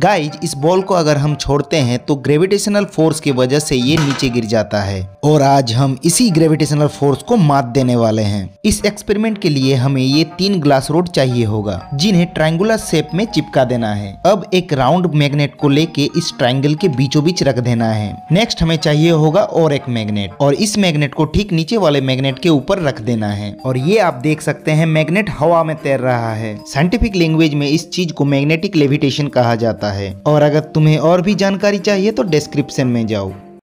Guys इस ball को अगर हम छोड़ते हैं तो ग्रेविटेशनल फोर्स की वजह से ये नीचे गिर जाता है और आज हम इसी ग्रेविटेशनल फोर्स को मात देने वाले हैं। इस एक्सपेरिमेंट के लिए हमें ये 3 ग्लास रोड चाहिए होगा जिन्हें ट्रायंगुलर शेप में चिपका देना है। अब एक राउंड मैग्नेट को लेके इस ट्रायंगल के बीचों बीच रख देना है। नेक्स्ट हमें चाहिए होगा और एक मैग्नेट और इस मैग्नेट को ठीक नीचे वाले मैग्नेट के ऊपर रख देना है और ये आप देख सकते हैं मैग्नेट हवा में तैर रहा है। साइंटिफिक लैंग्वेज में इस चीज को मैग्नेटिक लेविटेशन कहा जाता है। और अगर तुम्हें और भी जानकारी चाहिए तो डिस्क्रिप्शन में जाओ।